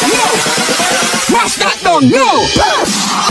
no, no, that's not no, no.